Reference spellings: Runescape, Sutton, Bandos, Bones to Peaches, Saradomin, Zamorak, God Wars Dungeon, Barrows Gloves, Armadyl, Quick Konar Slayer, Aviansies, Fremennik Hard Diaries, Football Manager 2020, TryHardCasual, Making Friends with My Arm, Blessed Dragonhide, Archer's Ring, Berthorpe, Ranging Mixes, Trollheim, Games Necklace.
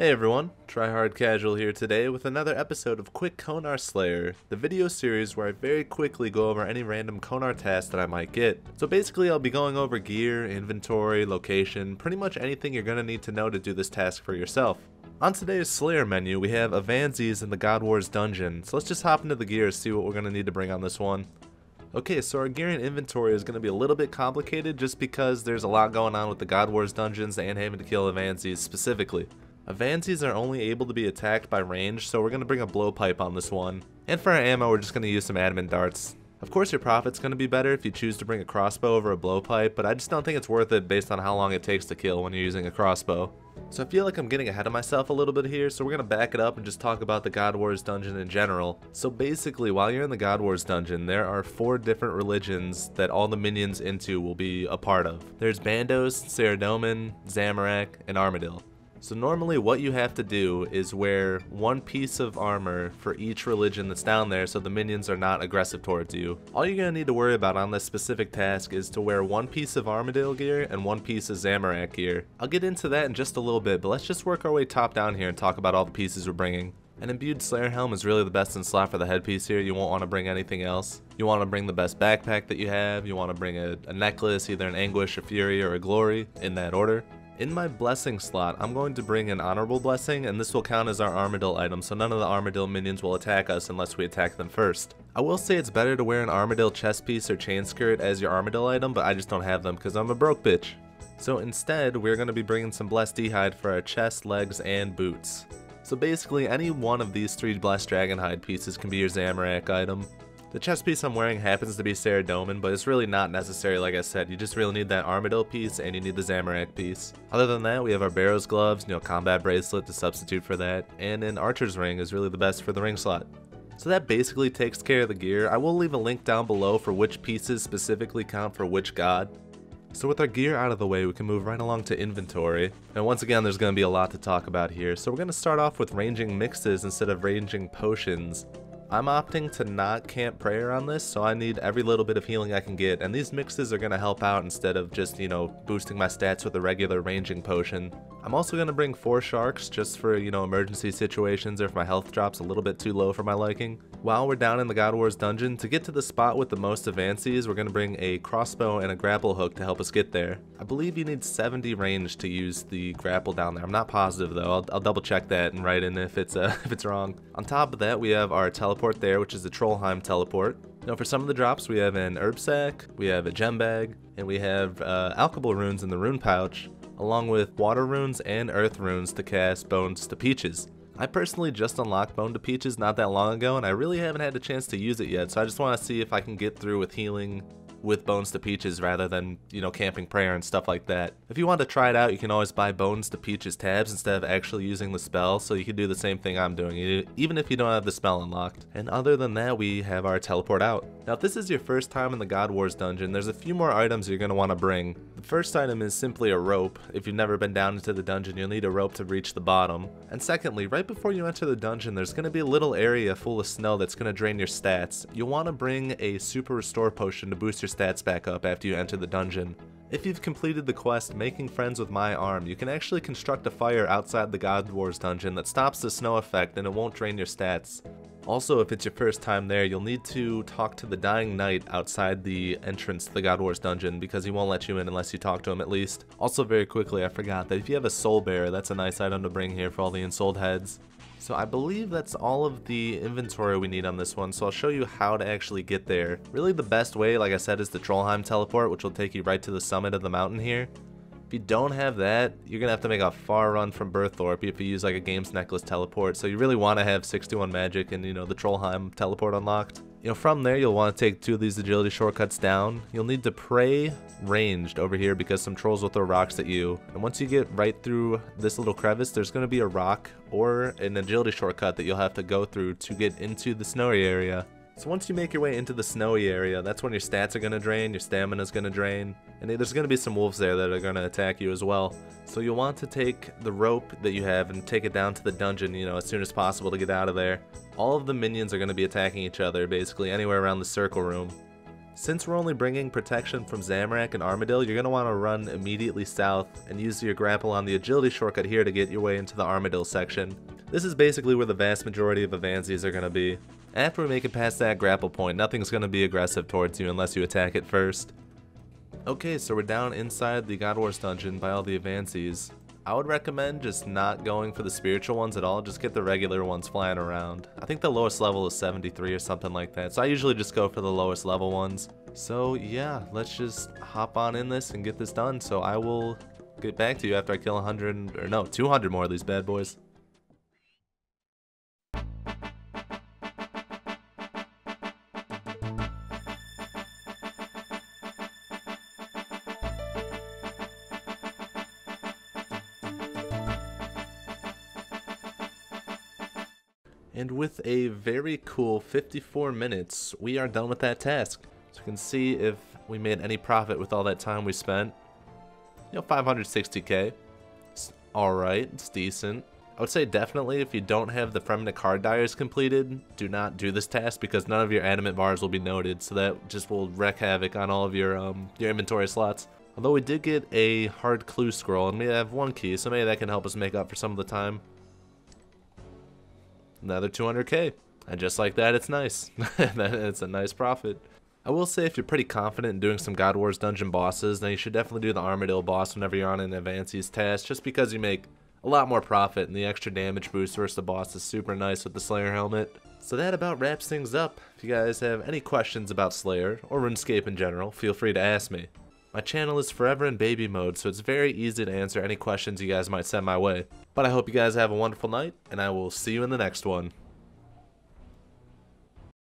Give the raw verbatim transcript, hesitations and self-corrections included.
Hey everyone, TryHardCasual here today with another episode of Quick Konar Slayer, the video series where I very quickly go over any random Konar task that I might get. So basically I'll be going over gear, inventory, location, pretty much anything you're going to need to know to do this task for yourself. On today's Slayer menu we have Aviansies in the God Wars Dungeon, so let's just hop into the gear and see what we're going to need to bring on this one. Okay, so our gear and inventory is going to be a little bit complicated just because there's a lot going on with the God Wars Dungeons and having to kill Aviansies specifically. Aviansies are only able to be attacked by range, so we're going to bring a blowpipe on this one. And for our ammo, we're just going to use some adamant darts. Of course your profit's going to be better if you choose to bring a crossbow over a blowpipe, but I just don't think it's worth it based on how long it takes to kill when you're using a crossbow. So I feel like I'm getting ahead of myself a little bit here, so we're going to back it up and just talk about the God Wars Dungeon in general. So basically, while you're in the God Wars Dungeon, there are four different religions that all the minions into will be a part of. There's Bandos, Saradomin, Zamorak, and Armadyl. So normally what you have to do is wear one piece of armor for each religion that's down there so the minions are not aggressive towards you. All you're going to need to worry about on this specific task is to wear one piece of Armadyl gear and one piece of Zamorak gear. I'll get into that in just a little bit, but let's just work our way top down here and talk about all the pieces we're bringing. An imbued Slayer helm is really the best in slot for the headpiece here. You won't want to bring anything else. You want to bring the best backpack that you have. You want to bring a, a necklace, either an Anguish, a Fury, or a Glory, in that order. In my blessing slot, I'm going to bring an honorable blessing, and this will count as our Armadyl item, so none of the Armadyl minions will attack us unless we attack them first. I will say it's better to wear an Armadyl chest piece or chain skirt as your Armadyl item, but I just don't have them because I'm a broke bitch. So instead, we're going to be bringing some Blessed Dragonhide for our chest, legs, and boots. So basically, any one of these three Blessed Dragonhide pieces can be your Zamorak item. The chest piece I'm wearing happens to be Saradomin, but it's really not necessary. Like I said, you just really need that Armadyl piece and you need the Zamorak piece. Other than that, we have our Barrows Gloves, you know, combat bracelet to substitute for that, and an Archer's Ring is really the best for the ring slot. So that basically takes care of the gear. I will leave a link down below for which pieces specifically count for which god. So with our gear out of the way, we can move right along to inventory. And once again, there's going to be a lot to talk about here. So we're going to start off with Ranging Mixes instead of Ranging Potions. I'm opting to not camp prayer on this, so I need every little bit of healing I can get, and these mixes are going to help out instead of just, you know, boosting my stats with a regular ranging potion. I'm also going to bring four sharks just for, you know, emergency situations or if my health drops a little bit too low for my liking. While we're down in the God Wars Dungeon, to get to the spot with the most Aviansies, we're going to bring a crossbow and a grapple hook to help us get there. I believe you need seventy range to use the grapple down there. I'm not positive though. I'll, I'll double check that and write in if it's, uh, if it's wrong. On top of that, we have our teleport there, which is the Trollheim teleport. Now for some of the drops, we have an herb sack, we have a gem bag, and we have uh, alchemical runes in the rune pouch, along with water runes and earth runes to cast Bones to Peaches. I personally just unlocked Bone to Peaches not that long ago, and I really haven't had a chance to use it yet, so I just want to see if I can get through with healing with Bones to Peaches rather than, you know, camping prayer and stuff like that. If you want to try it out, you can always buy Bones to Peaches tabs instead of actually using the spell, so you can do the same thing I'm doing, even if you don't have the spell unlocked. And other than that, we have our teleport out. Now, if this is your first time in the God Wars Dungeon, there's a few more items you're going to want to bring. The first item is simply a rope. If you've never been down into the dungeon, you'll need a rope to reach the bottom. And secondly, right before you enter the dungeon, there's going to be a little area full of snow that's going to drain your stats. You'll want to bring a super restore potion to boost your stats back up after you enter the dungeon. If you've completed the quest Making Friends with My Arm, you can actually construct a fire outside the God Wars Dungeon that stops the snow effect and it won't drain your stats. Also, if it's your first time there, you'll need to talk to the Dying Knight outside the entrance to the God Wars Dungeon because he won't let you in unless you talk to him at least. Also, very quickly, I forgot that if you have a Soul Bearer, that's a nice item to bring here for all the ensouled heads. So I believe that's all of the inventory we need on this one, so I'll show you how to actually get there. Really the best way, like I said, is the Trollheim teleport, which will take you right to the summit of the mountain here. If you don't have that, you're going to have to make a far run from Berthorpe if you use like a Games Necklace teleport, so you really want to have sixty-one magic and, you know, the Trollheim teleport unlocked. You know, from there you'll want to take two of these agility shortcuts down. You'll need to pray ranged over here because some trolls will throw rocks at you. And once you get right through this little crevice, there's going to be a rock or an agility shortcut that you'll have to go through to get into the snowy area. So once you make your way into the snowy area, that's when your stats are going to drain, your stamina is going to drain, and there's going to be some wolves there that are going to attack you as well. So you'll want to take the rope that you have and take it down to the dungeon, you know, as soon as possible to get out of there. All of the minions are going to be attacking each other, basically, anywhere around the circle room. Since we're only bringing protection from Zamorak and Armadyl, you're going to want to run immediately south and use your grapple on the agility shortcut here to get your way into the Armadyl section. This is basically where the vast majority of Aviansies are going to be. After we make it past that grapple point, nothing's going to be aggressive towards you unless you attack it first. Okay, so we're down inside the God Wars Dungeon by all the Aviansies. I would recommend just not going for the spiritual ones at all, just get the regular ones flying around. I think the lowest level is seventy-three or something like that, so I usually just go for the lowest level ones. So yeah, let's just hop on in this and get this done, so I will get back to you after I kill one hundred, or no, two hundred more of these bad boys. And with a very cool fifty-four minutes, we are done with that task. So we can see if we made any profit with all that time we spent. You know, five hundred sixty K. It's alright, it's decent. I would say definitely if you don't have the Fremennik Hard Diaries completed, do not do this task because none of your adamant bars will be noted. So that just will wreak havoc on all of your, um, your inventory slots. Although we did get a hard clue scroll and we have one key, so maybe that can help us make up for some of the time. Another two hundred K, and just like that, it's nice. It's a nice profit. I will say if you're pretty confident in doing some God Wars Dungeon bosses, then you should definitely do the Armadyl boss whenever you're on an Aviansies task, just because you make a lot more profit, and the extra damage boost versus the boss is super nice with the Slayer helmet. So that about wraps things up. If you guys have any questions about Slayer, or RuneScape in general, feel free to ask me. My channel is forever in baby mode, so it's very easy to answer any questions you guys might send my way. But I hope you guys have a wonderful night, and I will see you in the next one.